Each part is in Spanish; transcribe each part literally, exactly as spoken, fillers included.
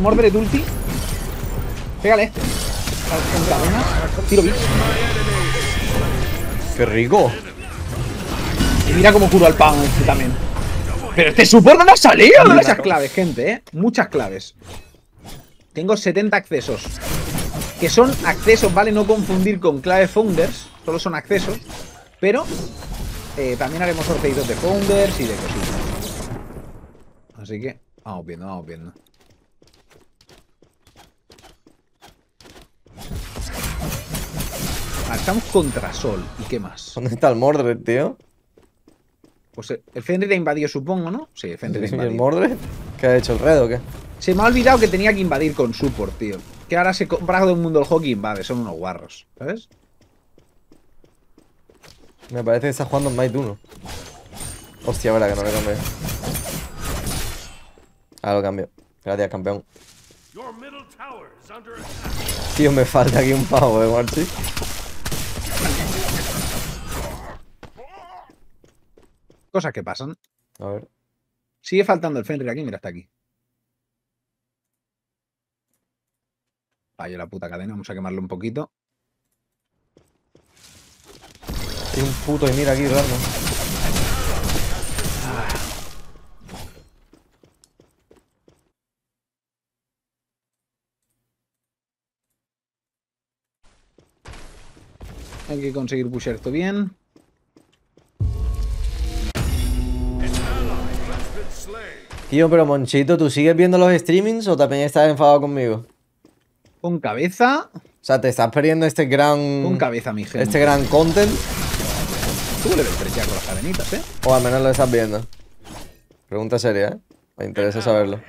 Mordred ulti. Pégale este. Encadenas. Tiro bis. ¡Qué rico! Y mira cómo curo al pan este también. ¡Pero este support no me ha salido! Muchas claro. claves, gente, ¿eh? Muchas claves. Tengo setenta accesos. Que son accesos, ¿vale? No confundir con clave founders. Solo son accesos. Pero eh, también haremos sorteitos de founders y de cositas. Así que vamos viendo, vamos viendo. Marchamos contra Sol. ¿Y qué más? ¿Dónde está el Mordred, tío? Pues el Fenrir ha invadido, supongo, ¿no? Sí, el Fenrir ha invadido. ¿Y el Mordred? ¿Qué ha hecho el Red o qué? Se me ha olvidado que tenía que invadir con support, tío. Que ahora se compra todo el mundo el hockey invade. Son unos guarros, ¿sabes? Me parece que está jugando en Might uno. Hostia, verdad que no le cambié. Ahora lo cambio. Gracias, campeón. Tío, me falta aquí un pavo, eh, Warchi. Cosas que pasan. A ver. Sigue faltando el Fenrir aquí, mira, está aquí. Vaya la puta cadena, vamos a quemarlo un poquito. Hay un puto y mira aquí, raro. Ah. Hay que conseguir pushear esto bien. Tío, pero Monchito, ¿tú sigues viendo los streamings o también estás enfadado conmigo? Con cabeza. O sea, te estás perdiendo este gran... Con cabeza, mi gente. Este gran content. Tú le ves ya con las cadenitas, ¿eh? O al menos lo estás viendo. Pregunta seria, ¿eh? Me interesa saberlo.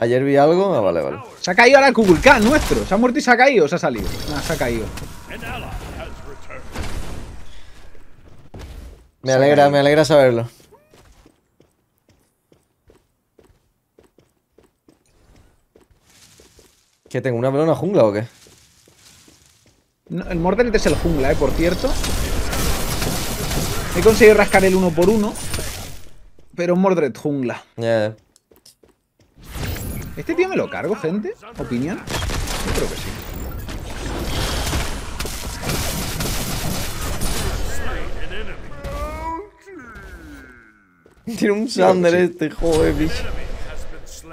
¿Ayer vi algo? Ah, vale, vale. Se ha caído ahora el Kukulkan nuestro. ¿Se ha muerto y se ha caído o se ha salido? Nah, se ha caído. Me alegra, me alegra saberlo. ¿Qué tengo? ¿Una pelona jungla o qué? No, el Mordred es el jungla, eh, por cierto. He conseguido rascar el uno por uno. Pero Mordred jungla. Yeah. ¿Este tío me lo cargo, gente? ¿Opinión? Yo creo que sí. Tiene un Sander sí. Este, joder, bicho.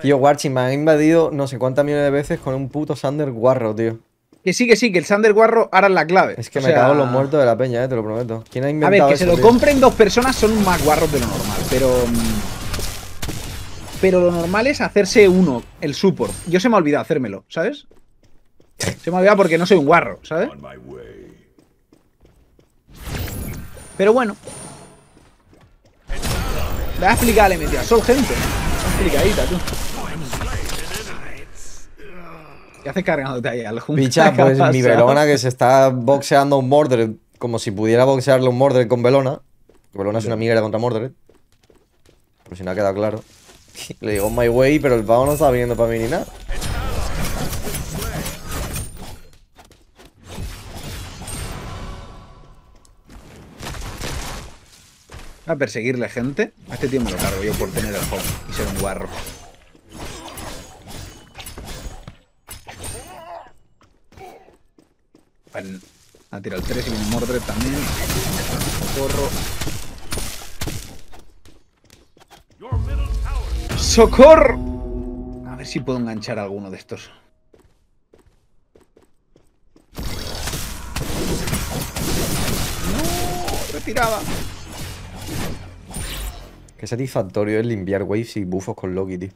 Tío, Warchi, me han invadido no sé cuántas millones de veces con un puto Sander guarro, tío. Que sí, que sí, que el Sander guarro ahora es la clave. Es que o me sea... cago en los muertos de la peña, eh, te lo prometo. ¿Quién ha inventado eso? A ver, que eso, se lo tío? compren dos personas son más guarros de lo normal, pero... Pero lo normal es hacerse uno, el support. Yo se me ha olvidado hacérmelo, ¿sabes? Se me ha olvidado porque no soy un guarro, ¿sabes? Pero bueno. Le voy a explicar, le metí a Sol, gente. Complicadita, tú. ¿Qué haces cargándote ahí al jungla? Picha, pues mi Bellona que se está boxeando un Mordred. Como si pudiera boxearle un Mordred con Bellona. Bellona es una migra contra Mordred. Por si no ha quedado claro. Le digo my way, pero el pavo no está viniendo para mí ni nada. A perseguirle, gente. A este tío me lo cargo yo por tener el home y ser un guarro. Bueno, ha tirado el tres y viene Mordred también. ¡Socorro! ¡Socorro! A ver si puedo enganchar a alguno de estos. ¡No! ¡Retiraba! Qué satisfactorio es limpiar waves y buffos con Loki, tío.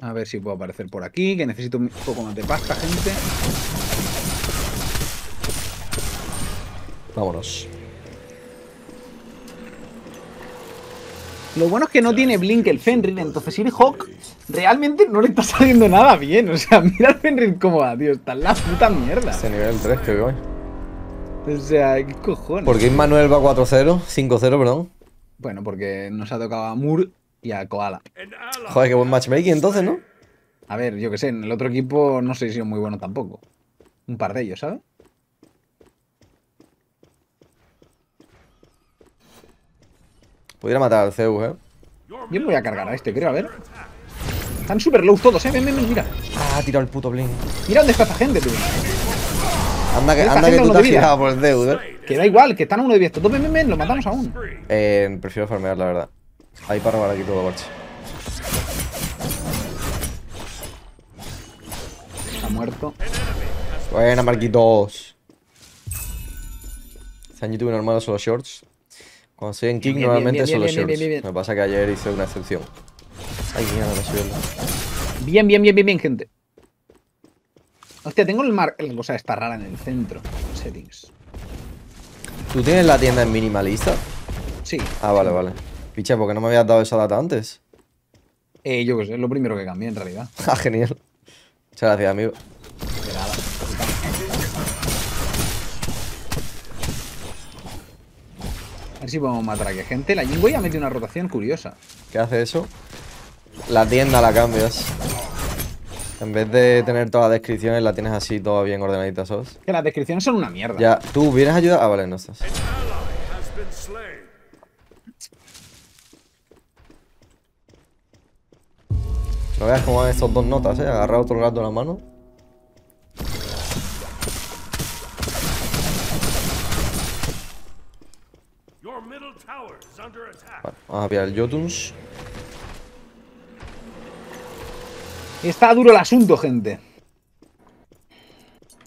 A ver si puedo aparecer por aquí, que necesito un poco más de pasta, gente. Vámonos. Lo bueno es que no tiene Blink el Fenrir, entonces ir Hawk realmente no le está saliendo nada bien. O sea, mira el Fenrir cómo va, tío. Está en la puta mierda. Este nivel tres que voy. O sea, ¿qué cojones? ¿Por qué Manuel va cuatro cero? cinco cero, perdón. Bueno, porque nos ha tocado a Moore y a Koala. Joder, qué buen matchmaking entonces, ¿no? A ver, yo qué sé, en el otro equipo no sé si es muy bueno tampoco. Un par de ellos, ¿sabes? Pudiera matar al Zeus, ¿eh? Yo me voy a cargar a este, creo, a ver. Están super low todos, eh. Ven, ven, ven, mira. Ah, ha tirado el puto blink. Mira dónde está esta gente, tú. Anda que, anda que tú te has fijado por el deud, eh. Que da igual, que están a uno de diez. Todos, ven, ven, ven, lo matamos aún. Eh, prefiero farmear, la verdad. Hay para robar aquí todo, Warchi. Está muerto. Buena, Marquitos. Está en YouTube normal, solo shorts. Cuando estoy en Kick, normalmente solo bien, shorts. Bien, bien, bien, bien. Me pasa que ayer hice una excepción. Ay, mierda, me suelo. Bien, bien, bien, bien, bien, gente. Hostia, tengo el mar... la cosa está rara en el centro. Settings. ¿Tú tienes la tienda en minimalista? Sí. Ah, vale, sí. Vale. Picha, ¿por qué no me habías dado esa data antes? Eh, yo qué sé, es lo primero que cambié en realidad. Ah, genial. Muchas gracias, amigo. De nada. A ver si podemos matar aquí gente. La Jinwei ha metido una rotación curiosa. ¿Qué hace eso? La tienda la cambias. En vez de tener todas las descripciones, la tienes así, todas bien ordenaditas, ¿sabes? Que las descripciones son una mierda. Ya, ¿tú vienes a ayudar? Ah, vale, no estás. No veas cómo van estas dos notas, eh. Agarrar otro gato en la mano. Vale, vamos a pillar el Jotuns. Está duro el asunto, gente.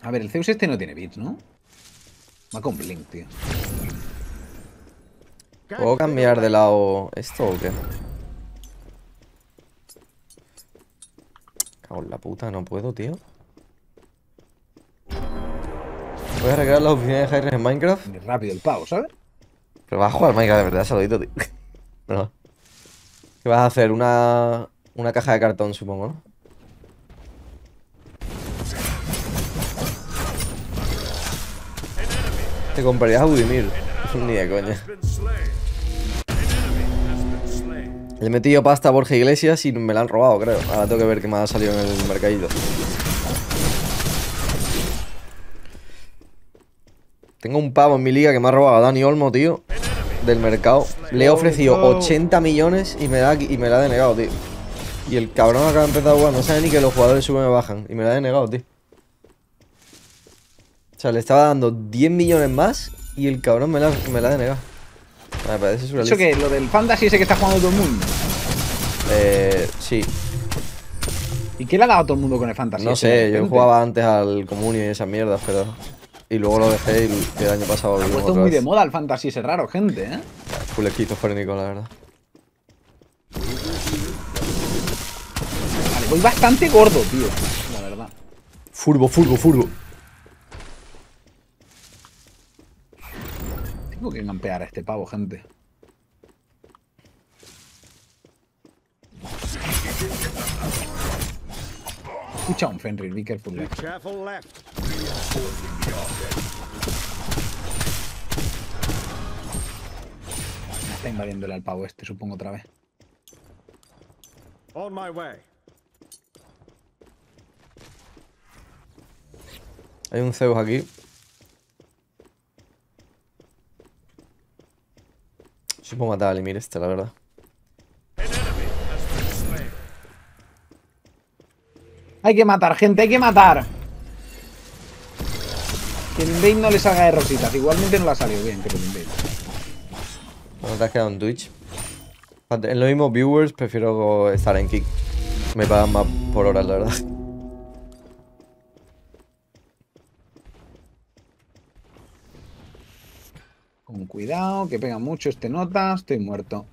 A ver, el Zeus este no tiene bits, ¿no? Va con blink, tío. ¿Puedo cambiar de lado esto o qué? Cago en la puta, no puedo, tío. Voy a arreglar las opciones de Hyrens en Minecraft. Rápido el pavo, ¿sabes? Pero vas a jugar Minecraft, de verdad, saludito, tío. No. ¿Qué vas a hacer? Una, una caja de cartón, supongo, ¿no? Te comprarías a Budimir. Ni de coña. Le he metido pasta a Borja Iglesias y me la han robado, creo. Ahora tengo que ver qué me ha salido en el mercadito. Tengo un pavo en mi liga que me ha robado a Dani Olmo, tío. Del mercado. Le he ofrecido ochenta millones y me la, y me la ha denegado, tío. Y el cabrón acaba de empezar a jugar. No sabe ni que los jugadores suben y bajan. Y me la ha denegado, tío. O sea, le estaba dando diez millones más y el cabrón me la, me la ha denegado. Me parece surrealista. ¿Eso qué? ¿Lo del fantasy ese que está jugando todo el mundo? Eh... Sí. ¿Y qué le ha dado a todo el mundo con el fantasy? No sé, yo jugaba antes al Communion y esas mierdas, pero... Y luego lo dejé y el año pasado... Se ha puesto muy de moda el fantasy ese raro, gente, ¿eh? Full esquizofrénico, la verdad. Vale, voy bastante gordo, tío. La verdad. Furbo, furbo, furbo. Tengo que campear a este pavo, gente. Escucha un Fenrir, be careful. Me está invadiéndole al pavo este, supongo, otra vez. On my way. Hay un Zeus aquí. Supongo matar a Limir este, la verdad. Hay que matar, gente, hay que matar. Que el invade no les haga de rositas. Igualmente no la ha salido bien, pero el invade. Bueno, te has quedado en Twitch. En los mismos viewers prefiero estar en Kick. Me pagan más por horas, la verdad. Con cuidado, que pega mucho este nota. Estoy muerto.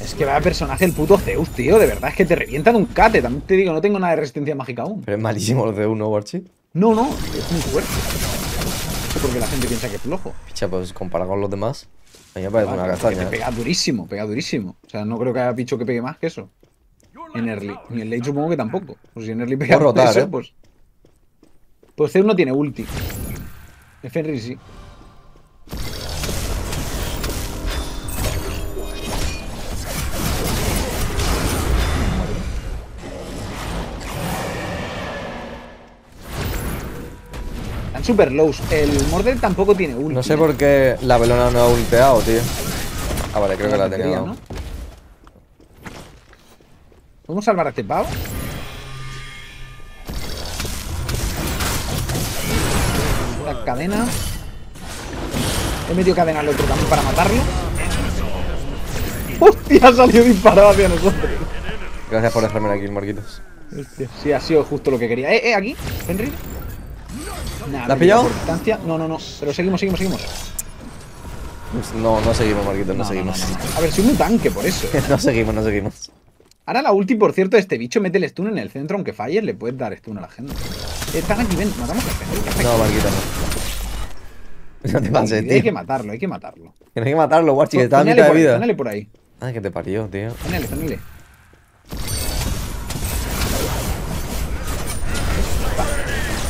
Es que vaya personaje el puto Zeus, tío. De verdad, es que te revienta de un cate. También te digo, no tengo nada de resistencia mágica aún. Pero es malísimo el Zeus, ¿no, Warchi? No, no, es muy fuerte. No sé por qué la gente piensa que es flojo. Picha, pues comparado con los demás, a mí me parece una castaña. Pega durísimo, pega durísimo. O sea, no creo que haya picho que pegue más que eso. En early. Ni en late supongo que tampoco. Pues si en early pega rotar, eso, eh. pues... Pues Zeus no tiene ulti. Fenrir sí. Están super lows. El Mordred tampoco tiene ulti. No sé por qué la pelona no ha ulteado, tío. Ah, vale, creo que la tenía. ¿No? ¿Podemos salvar a este pavo? La cadena. He metido cadena al otro también para matarlo. ¡Hostia! Ha salido disparado hacia nosotros. Gracias por dejarme aquí, Marquitos. Hostia, sí, ha sido justo lo que quería. Eh, eh, aquí, Henry. Nah, ¿la has pillado? No, no, no. Pero seguimos, seguimos, seguimos. No, no seguimos, Marquitos, no, no seguimos. No, no, no. A ver, soy un tanque por eso. No seguimos, no seguimos. Ahora la ulti, por cierto, de este bicho, mete el stun en el centro, aunque falles, le puedes dar stun a la gente. Están aquí, ven, matamos a Henry. No, Marquitos, no. No te pases, tío. Hay que matarlo, hay que matarlo. Tienes que matarlo, Warchi, que está en mitad de vida. Dale por ahí. Ay, que te parió, tío. Dale, dale.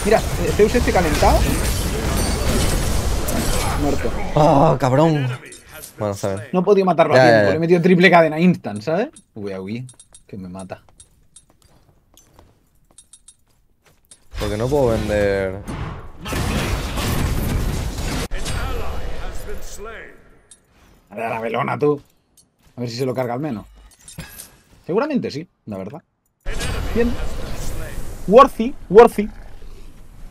Mira, Zeus este calentado. Muerto. ¡Ah, oh, cabrón! Bueno, ¿sabes? No he podido matarlo ya, a tiempo. Ya, ya. Le he metido triple cadena instant, ¿sabes? Uy, uy, que me mata. Porque no puedo vender. A ver, a la velona, tú. A ver si se lo carga al menos. Seguramente sí, la verdad. Bien. Worthy, worthy.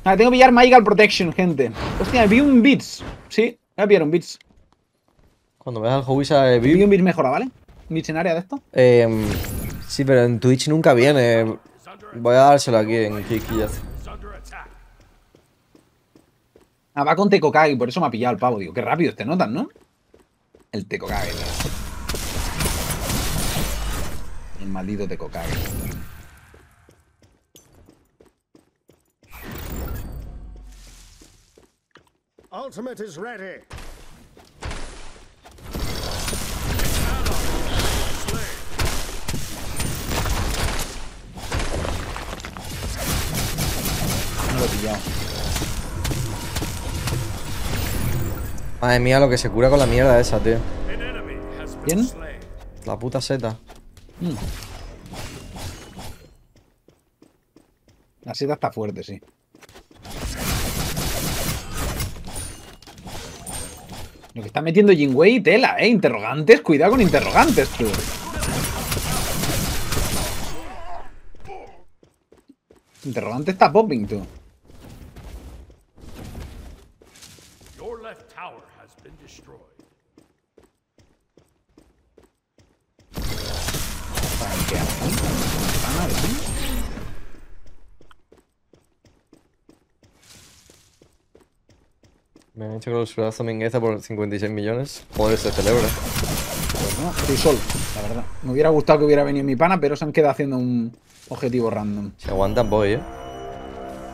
Ah, tengo que pillar Magical Protection, gente. Hostia, vi un Beats. Sí, me pillaron Beats. Cuando veas al Howisa, eh, vi... vi un Beats mejora, ¿vale? ¿Un Beats en área de esto? Eh, sí, pero en Twitch nunca viene. Voy a dárselo aquí en Kick y ya. Ah, va con Tekokage, por eso me ha pillado el pavo. Digo, qué rápido te notan, ¿no? El Tekokage. El maldito Tekokage. Ultimate is ready. No lo he pillado. Madre mía, lo que se cura con la mierda esa, tío. ¿Quién? La puta seta. Mm. La seta está fuerte, sí. Lo que está metiendo Jinwei y tela, eh. Interrogantes, cuidado con interrogantes, tú. Interrogante está popping, tú. Me han hecho clausurar Zomingueza por cincuenta y seis millones. Joder, se celebra. Pues no, estoy solo, la verdad. Me hubiera gustado que hubiera venido mi pana, pero se han quedado haciendo un objetivo random. Se aguantan, voy, eh.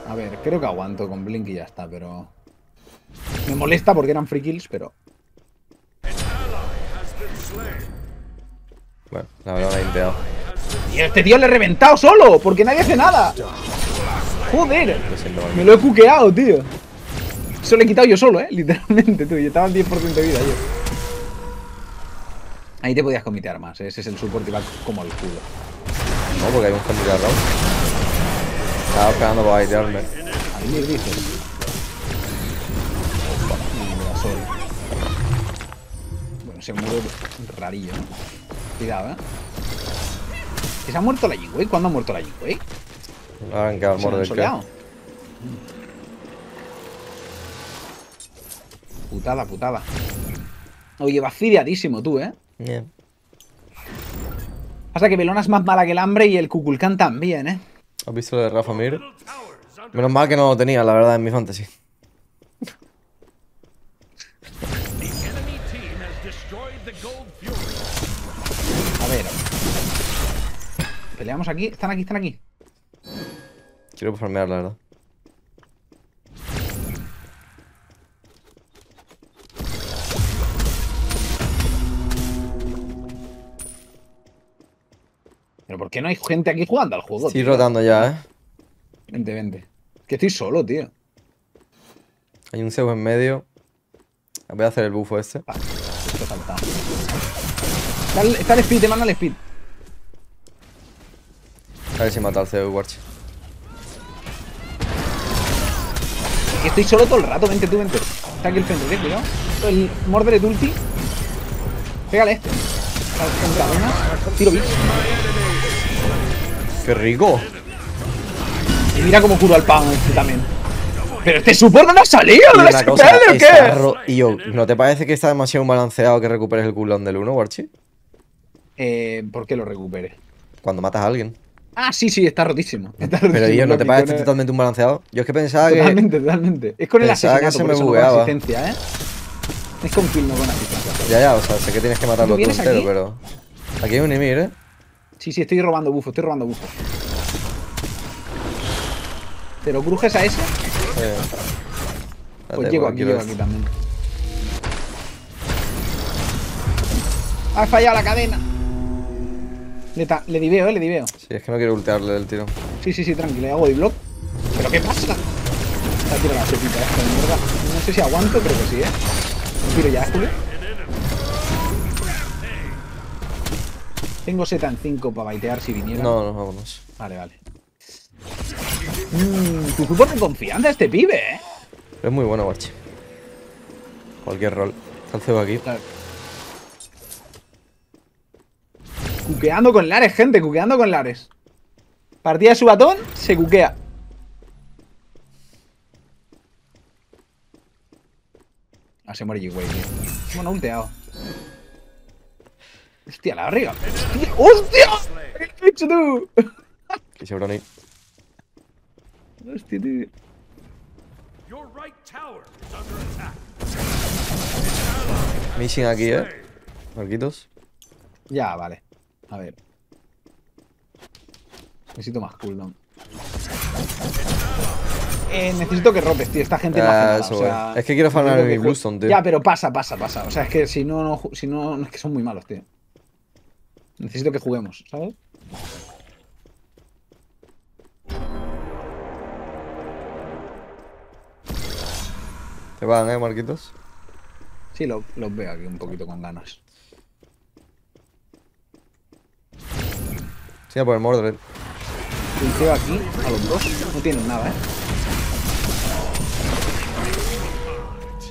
A ver, creo que aguanto con Blink y ya está, pero... Me molesta porque eran free kills, pero... Bueno, la verdad me ha limpiado. ¡Y este tío le he reventado solo! ¡Porque nadie hace nada! ¡Joder! Lo siento, me lo he cuqueado, tío. Eso le he quitado yo solo, eh, literalmente, tú. Yo estaba al diez por ciento de vida, yo. Ahí te podías comitear más, ¿eh? Ese es el support y va como el culo. No, porque hay un gente de arroz. Estaba esperando para baitearme. A mí me dices. Bueno, se murió rarillo, ¿no? Cuidado, eh. ¿Que se ha muerto la Jinwei? ¿Cuándo ha muerto la Jinwei? Ahora en que ha muerto el soleado. Putada, putada. Oye, vas fideadísimo tú, ¿eh? Bien. Pasa que Velona es más mala que el hambre y el Kukulkan también, ¿eh? ¿Has visto lo de Rafa Mir? Menos mal que no lo tenía, la verdad, en mi fantasy. A ver. Peleamos aquí. Están aquí, están aquí. Quiero farmear, la verdad. ¿Pero por qué no hay gente aquí jugando al juego, tío? Estoy rotando ya, eh. Vente, vente. Que estoy solo, tío. Hay un Zeus en medio. Voy a hacer el bufo este. Ah, esto ha saltado. Está el, está el speed, te manda el speed. A ver si mata al Zeus, Warchi. Aquí estoy solo todo el rato, vente tú, vente. Está aquí el Fenrir, cuidado. El Mordred ulti. Pégale este. Tiro bien. ¡Qué rico! Y mira cómo curo al pan este también. Pero este support no le ha salido, no le ha salido, ¿o qué? Y yo, ¿no te parece que está demasiado balanceado que recuperes el cooldown del uno, Warchi? Eh, ¿por qué lo recuperes? Cuando matas a alguien. Ah, sí, sí, está rotísimo. Está rotísimo. Pero yo, ¿no te parece es... totalmente un balanceado? Yo es que pensaba totalmente, que... Totalmente, totalmente. Es con el asesinato, que se me bugueaba. No, ¿eh? Es con kill, no con asistencia. Ya, ya, o sea, sé que tienes que matarlo todo entero, pero... Aquí hay un Ymir, ¿eh? Sí, sí, estoy robando bufo, estoy robando bufo. ¿Te lo crujes a ese? Eh. Pues Date, llego aquí, llego este. aquí también. ¡Has fallado la cadena! Le, le diveo, eh, le diveo. Sí, es que no quiero ultearle del tiro. Sí, sí, sí, tranquilo, hago de block. ¿Pero qué pasa? Está tirando la sopita esta de mierda. No sé si aguanto, creo que sí, eh. Un tiro ya, Julio. Tengo Z en cinco para baitear si viniera. No, no, vámonos. Vale, vale. Mmm, tu grupo de confianza este pibe, eh. Es muy bueno, Warchi. Cualquier rol. Está el cebo aquí. Claro. Cuqueando con Lares, gente, cuqueando con Lares. Partida de su batón, se cuquea. Ah, se muere G-Way, tío. Bueno, ulteado. Hostia, la barriga. ¡Hostia! ¡Hostia! ¿Qué has hecho tú? Que se broni. Hostia, tío. Missing aquí, eh. Marquitos. Ya, vale. A ver. Necesito más cooldown. Eh, necesito que ropes, tío. Esta gente no ah, hace nada, o sea, es que quiero farmar mi Bluestone, tío. Ya, pero pasa, pasa, pasa. O sea, es que si no, no, si no, no es que son muy malos, tío. Necesito que juguemos, ¿sabes? Te van, ¿eh, Marquitos? Sí, los lo veo aquí un poquito con ganas. Sí, por el Mordred. Pinceo aquí a los dos. No tienen nada, ¿eh?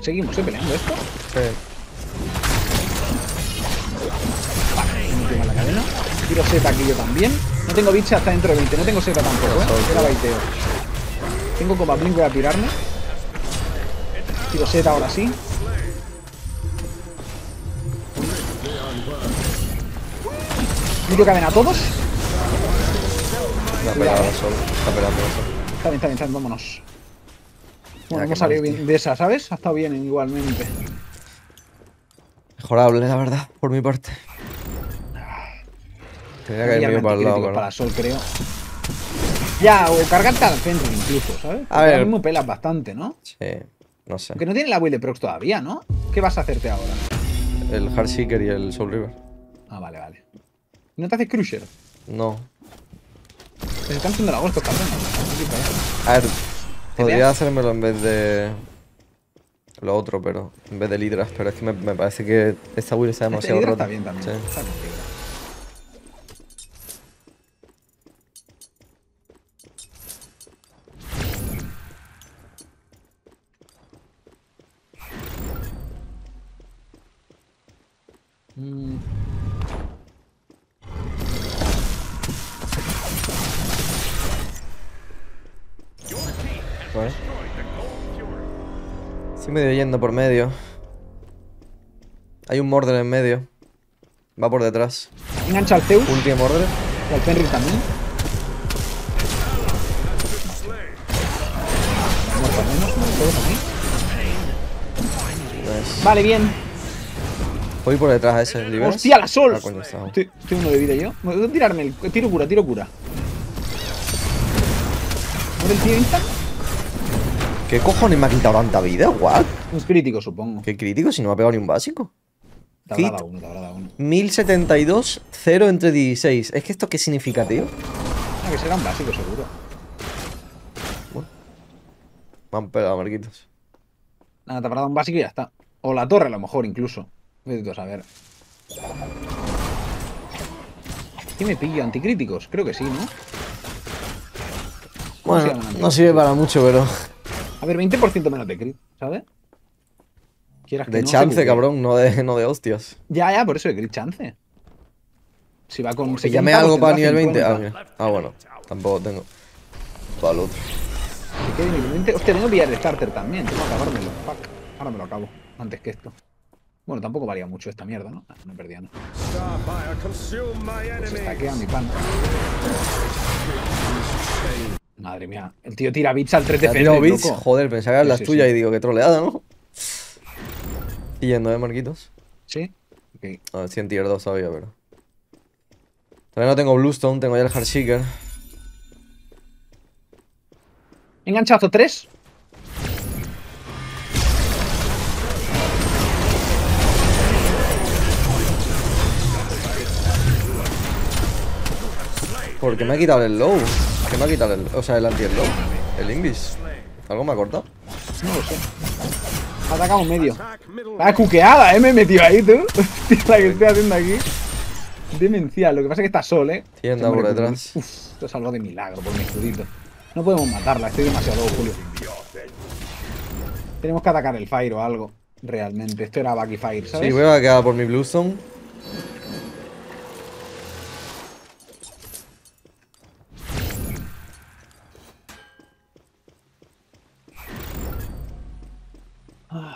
Seguimos, ¿eh? Peleando esto. Sí. Vale, no tengo la cadena. Tiro Z aquí yo también. No tengo bicha hasta dentro de veinte. No tengo Z tampoco, ¿eh? Era baiteo. Tengo como blink para tirarme. Tiro Z ahora sí. Tiro cadena a todos. Está pelado el sol, está pelado el sol. Está bien, está bien, está bien, vámonos. Bueno, hemos salido bien de esa, ¿sabes? Ha estado bien igualmente. Mejorable, la verdad, por mi parte. Tenía que haber ido para el lado, para el sol, creo. Ya, o cargarte al centro incluso, ¿sabes? Porque a ver. Ahora mismo pelas bastante, ¿no? Sí, no sé. Aunque no tiene la build de procs todavía, ¿no? ¿Qué vas a hacerte ahora? El Heartseeker y el Soul River. Ah, vale, vale. ¿No te haces Crusher? No. Se están haciendo la voz estos cabrones. A ver, podría hacérmelo en vez de lo otro, pero en vez de Lidras, pero es que me, me parece que esta build está demasiado rota. Está bien también. Sí. Está bien, mm. ¿Eh? Estoy medio yendo por medio. Hay un Mordred en medio. Va por detrás. Engancha al Zeus. Ulti de Mordred. Y al Fenrir también. Yes. Vale, bien. Voy por detrás a ese. ¿Libres? ¡Hostia, la Sol! Ah, coño, estoy, estoy uno de vida yo. Me voy a tirarme el... Tiro cura, tiro cura. ¿Por el tío insta? ¿Qué cojones me ha quitado tanta vida? ¿What? Un crítico, supongo. ¿Qué crítico? Si no me ha pegado ni un básico. Te habrá dado uno, te habrá dado uno. mil setenta y dos, cero entre dieciséis. ¿Es que esto qué significa, tío? Ah, que será un básico, seguro. Bueno. Me han pegado, Marquitos. Nada, te habrá dado un básico y ya está. O la torre, a lo mejor, incluso. Vete tú a saber. ¿Qué me pillo? ¿Anticríticos? Creo que sí, ¿no? Bueno, no sirve para mucho, pero... A ver, veinte por ciento menos de crit, ¿sabes? Quieras que de no, chance, cabrón, no de, no de hostias. Ya, ya, por eso de chance. Si va con... Si llame algo para nivel veinte. Ah, ah, bueno. Tampoco tengo. Para el otro. Si queda nivel veinte. Hostia, tengo que pillar el starter también. Tengo que acabármelo. Fuck. Ahora me lo acabo. Antes que esto. Bueno, tampoco valía mucho esta mierda, ¿no? No perdía, ¿no? Se taquea mi pan. Madre mía. El tío tira bits al tres de febrero, loco. Joder, pensaba que eran las tuyas y digo, qué troleada, ¿no? Y yendo, ¿eh, Marquitos? Sí. Ok. A ver, cien tier dos todavía, pero... Todavía no tengo Bluestone, tengo ya el Hardshaker. Enganchazo tres. Porque me ha quitado el low. ¿Qué me ha quitado el...? O sea, el anti-low. El invis. ¿Algo me ha cortado? No lo sé. Ha atacado en medio. La cuqueada, eh, me he metido ahí, tú. Hostia, la que estoy haciendo aquí. Demencial. Lo que pasa es que está sol, eh. Tienda por detrás. Uf, esto salvó de milagro por mi escudito. No podemos matarla, estoy demasiado loco, Julio. Tenemos que atacar el fire o algo. Realmente, esto era back y fire, ¿sabes? Sí, voy a quedar por mi bluestone.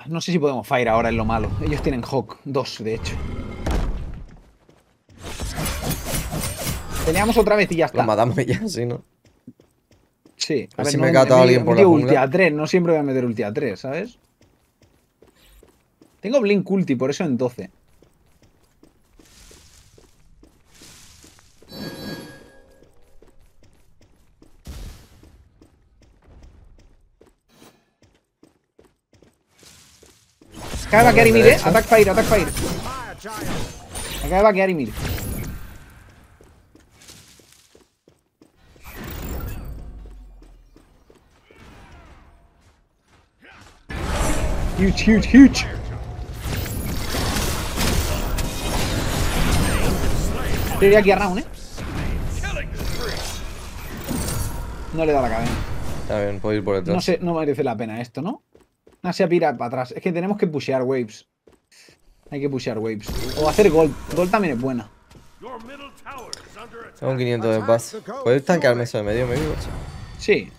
No sé si podemos fire ahora, es lo malo. Ellos tienen Hawk, dos de hecho. Peleamos otra vez y ya está. Lo matamos ya, sí, ¿no? Sí. A, a ver si no, me cata alguien por la ulti a tres, no siempre voy a meter ulti a tres, ¿sabes? Tengo Blink ulti, por eso en doce. Acaba de vaquear y mire, eh. Attack fire, attack fire. Acaba de vaquear y mire. Huge, huge, huge. Te voy aquí a round, eh. No le da la cadena. Está bien, puedo ir por detrás. No sé, no merece la pena esto, ¿no? No se apira para atrás. Es que tenemos que pushear waves. Hay que pushear waves. O hacer gold. Gold también es buena. Tengo un quinientos de paz. ¿Puedes tanquearme eso de medio, me digo? Sí.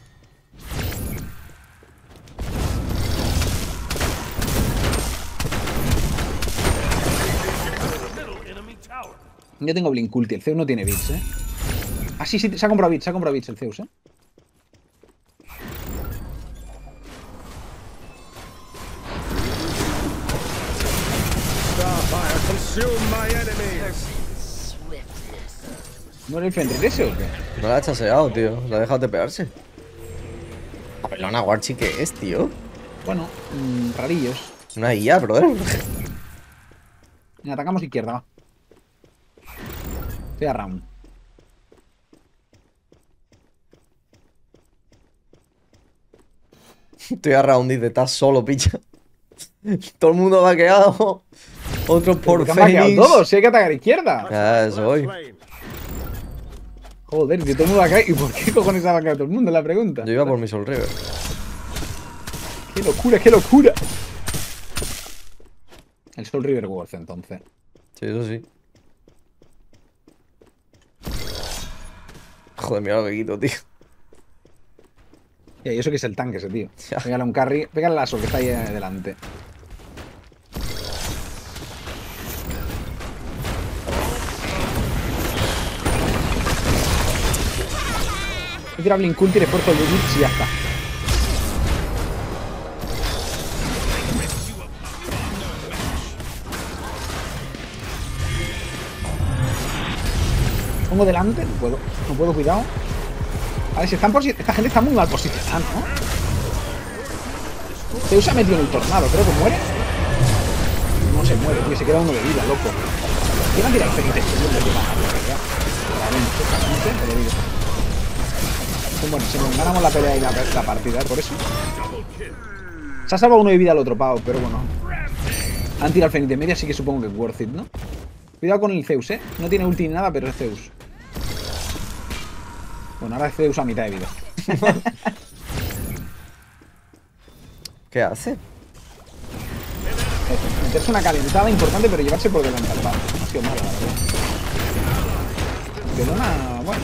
Yo tengo Blink Ulti. El Zeus no tiene bits, ¿eh? Ah, sí, sí. Se ha comprado bits. Se ha comprado bits el Zeus, ¿eh? ¿No era infantry ese o qué? No la ha chaseado, tío. La ha dejado de pegarse. A ver, una Warchi que es, tío. Bueno, mmm, rarillos. Una I A, brother. Atacamos izquierda, va. Estoy a round. Estoy a round, dice. Estás solo, picha. Todo el mundo va quedado. Otro por Fénix. Todos, si hay que atacar izquierda. Ah, eso voy. Joder, que todo el mundo va a caer. ¿Y por qué cojones ha vaqueado todo el mundo? La pregunta. Yo iba por mi Soul River. ¡Qué locura, qué locura! El Soul River Wars, entonces. Sí, eso sí. Joder, mira lo que quito, tío. Y eso que es el tanque ese, tío. Pégale un carry. Pégale la Soul que está ahí delante. Tira Blink Ulti, el esfuerzo de Blitz y ya está. Pongo delante, no puedo, no puedo, cuidado. A ver si están por si. Esta gente está muy mal posicionada, ¿no? Zeus se ha metido en el tornado, creo que muere. No se muere, tío, se queda uno de vida, loco. ¿Quién va a tirar el Fénix? Bueno, si nos ganamos la pelea y la, la partida, por eso. Se ha salvado uno de vida al otro pavo, pero bueno. Han tirado el Fénix de media, así que supongo que es worth it, ¿no? Cuidado con el Zeus, ¿eh? No tiene ulti ni nada, pero es Zeus. Bueno, ahora es Zeus a mitad de vida. ¿Qué hace? meterse una calentada importante, pero llevarse por delante al barco. Ha sido malo, la verdad. Pero una... bueno,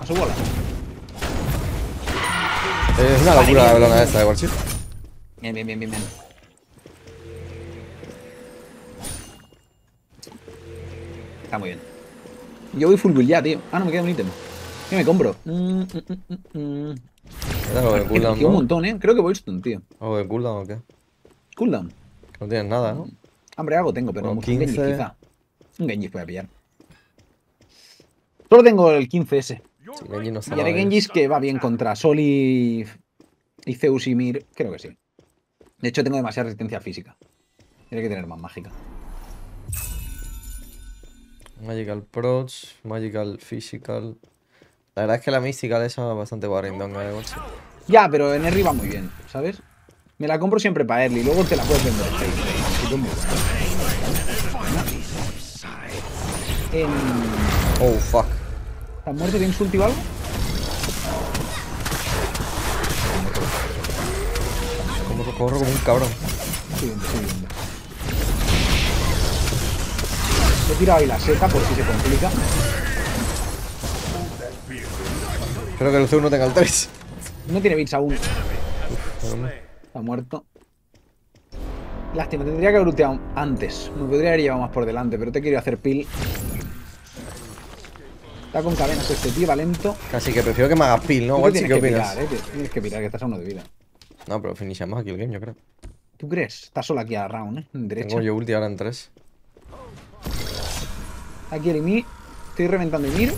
a su bola. Es una locura la balona esta de Warchi. Bien, bien, bien, bien, bien. Está muy bien. Yo voy full build ya, tío. Ah, no, me queda un ítem. ¿Qué me compro? Mm, mm, mm, mm. Bueno, un montón, eh. Creo que voy stun, tío. ¿Algo de cooldown o qué? Cooldown. No tienes nada, ¿no? Hombre, algo tengo, pero un Genji quizá. Un Genji voy a pillar. Solo tengo el quince ese. Genji no y haré Genjis que va bien contra Sol y... y Zeus y Mir. Creo que sí. De hecho, tengo demasiada resistencia física. Tiene que tener más mágica. Magical Proch, Magical Physical. La verdad es que la Mystical esa es bastante guarindonga de bolsa. Ya, pero en Henry va muy bien, ¿sabes? Me la compro siempre para early, luego te la puedes vender. En... oh, fuck. ¿Estás muerto? ¿Tienes ulti o algo? Como que corro como un cabrón. Sí, sí, sí. He tirado ahí la seta por si se complica. Espero que el Zeus no tenga el tres. No tiene bits aún. Uf, está muerto. Lástima, tendría que haber looteado antes. Me podría haber llevado más por delante, pero te quiero hacer pil. Está con cadenas este tío, va lento. Casi que prefiero que me hagas pil, ¿no? Warchi, ¿qué opinas? Pirar, ¿eh? Tienes que pirar, que estás a uno de vida. No, pero finishamos aquí el game, yo creo. ¿Tú crees? Estás solo aquí a round, ¿eh? En derecha. Tengo yo ulti ahora en tres. Aquí el Ymir. Estoy reventando Ymir.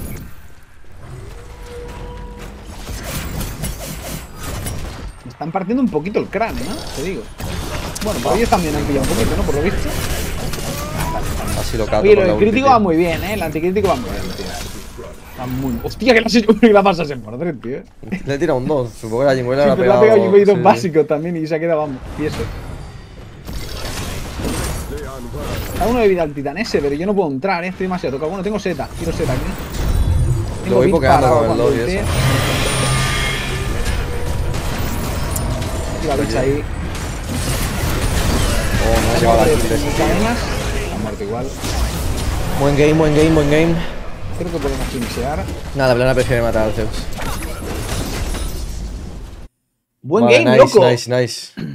Me están partiendo un poquito el cráneo, ¿no? Te digo. Bueno, por ellos también han pillado un poquito, ¿no? Por lo visto. Así lo cago. Pero el crítico va muy bien, ¿eh? El anticrítico va muy bien, tío. Va muy... hostia, que la has que la pasas en portret, tío. Le he tirado un dos. Supongo que la Jimbola la ha pegado. Le ha pegado Jimbola básico también y se ha quedado, vamos, y eso. Da uno de vida al titán ese, pero yo no puedo entrar, ¿eh? Estoy demasiado tocado. Bueno, tengo Z, quiero Z aquí. Tengo lo voy pokeando con el lobby ese. La bicha ahí. Oh, no ha llegado a la quinta. Ha muerto igual. Buen game, buen game, buen game. Creo que podemos finchear. Nada, Plana prefiere matar al Zeus. Buen vale, game, nice, loco. Nice, nice, nice.